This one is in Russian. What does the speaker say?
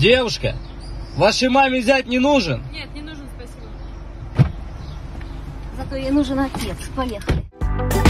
Девушка, вашей маме зять не нужен? Нет, не нужен, спасибо. Зато ей нужен отец. Поехали.